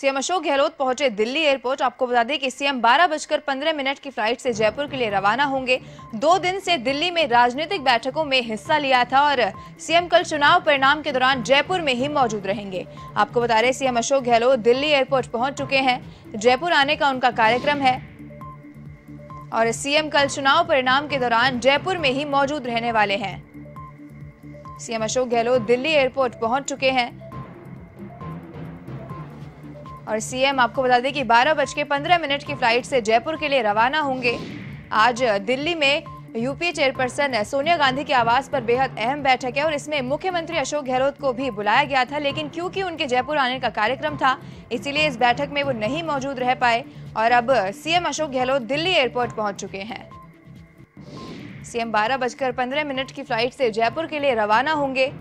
CM Ashok Gehlot पहुंचे Delhi airport. आपको बता दें कि सीएम 12:15 की फ्लाइट से जयपुर के लिए रवाना होंगे। 2 दिन से दिल्ली में राजनीतिक बैठकों में हिस्सा लिया था और सीएम कल चुनाव परिणाम के दौरान जयपुर में ही मौजूद रहेंगे। आपको बता रहे सीएम अशोक गहलोत दिल्ली एयरपोर्ट पहुंच चुके हैं। जयपुर आने का उनका कार्यक्रम है और सीएम कल चुनाव परिणाम के दौरान जयपुर में ही मौजूद रहने वाले हैं। सीएम अशोक गहलोत दिल्ली एयरपोर्ट पहुंच चुके हैं और सीएम आपको बता दें कि 12:15 की फ्लाइट से जयपुर के लिए रवाना होंगे। आज दिल्ली में यूपीए चेयरपर्सन सोनिया गांधी के आवास पर बेहद अहम बैठक है और इसमें मुख्यमंत्री अशोक गहलोत को भी बुलाया गया था, लेकिन क्योंकि उनके जयपुर आने का कार्यक्रम था इसीलिए इस बैठक में वो नहीं मौजूद रह पाए और अब सीएम अशोक गहलोत दिल्ली एयरपोर्ट पहुंच चुके हैं। सीएम 12:15 की फ्लाइट से जयपुर के लिए रवाना होंगे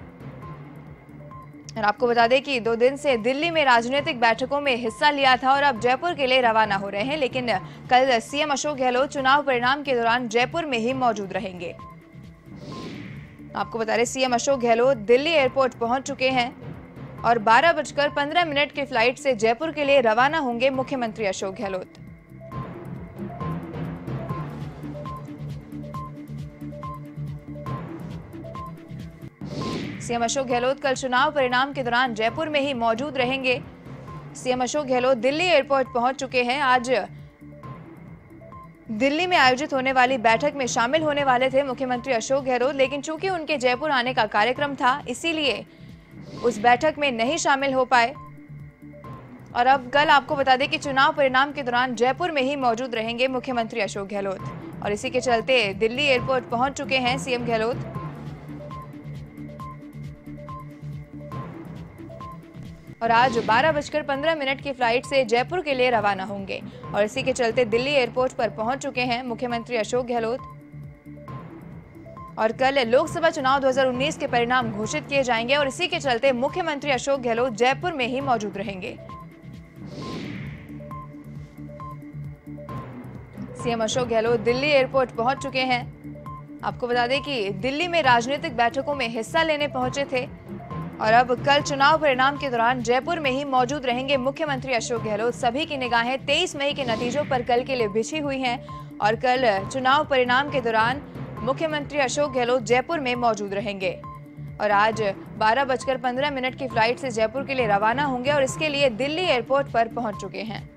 और आपको बता दें कि 2 दिन से दिल्ली में राजनीतिक बैठकों में हिस्सा लिया था और अब जयपुर के लिए रवाना हो रहे हैं, लेकिन कल सीएम अशोक गहलोत चुनाव परिणाम के दौरान जयपुर में ही मौजूद रहेंगे। आपको बता रहे सीएम अशोक गहलोत दिल्ली एयरपोर्ट पहुंच चुके हैं और 12:15 की फ्लाइट से जयपुर के लिए रवाना होंगे मुख्यमंत्री अशोक गहलोत। सीएम अशोक गहलोत कल चुनाव परिणाम के दौरान जयपुर में ही मौजूद रहेंगे। सीएम अशोक गहलोत दिल्ली एयरपोर्ट पहुंच चुके हैं। आज दिल्ली में आयोजित होने वाली बैठक में शामिल होने वाले थे मुख्यमंत्री अशोक गहलोत, लेकिन चूंकि उनके जयपुर आने का कार्यक्रम था इसीलिए उस बैठक में नहीं शामिल हो पाए और अब कल आपको बता दें कि चुनाव परिणाम के दौरान जयपुर में ही मौजूद रहेंगे मुख्यमंत्री अशोक गहलोत और इसी के चलते दिल्ली एयरपोर्ट पहुंच चुके हैं सीएम गहलोत। और आज 12:15 की फ्लाइट से जयपुर के लिए रवाना होंगे और इसी के चलते दिल्ली एयरपोर्ट पर पहुंच चुके हैं मुख्यमंत्री अशोक गहलोत। और कल लोकसभा चुनाव 2019 के परिणाम घोषित किए जाएंगे और इसी के चलते मुख्यमंत्री अशोक गहलोत जयपुर में ही मौजूद रहेंगे। सीएम अशोक गहलोत दिल्ली एयरपोर्ट पहुंच चुके हैं। आपको बता दें कि दिल्ली में राजनीतिक बैठकों में हिस्सा लेने पहुंचे थे और अब कल चुनाव परिणाम के दौरान जयपुर में ही मौजूद रहेंगे मुख्यमंत्री अशोक गहलोत। सभी की निगाहें 23 मई के नतीजों पर कल के लिए बिछी हुई हैं और कल चुनाव परिणाम के दौरान मुख्यमंत्री अशोक गहलोत जयपुर में मौजूद रहेंगे और आज 12:15 की फ्लाइट से जयपुर के लिए रवाना होंगे और इसके लिए दिल्ली एयरपोर्ट पर पहुंच चुके हैं।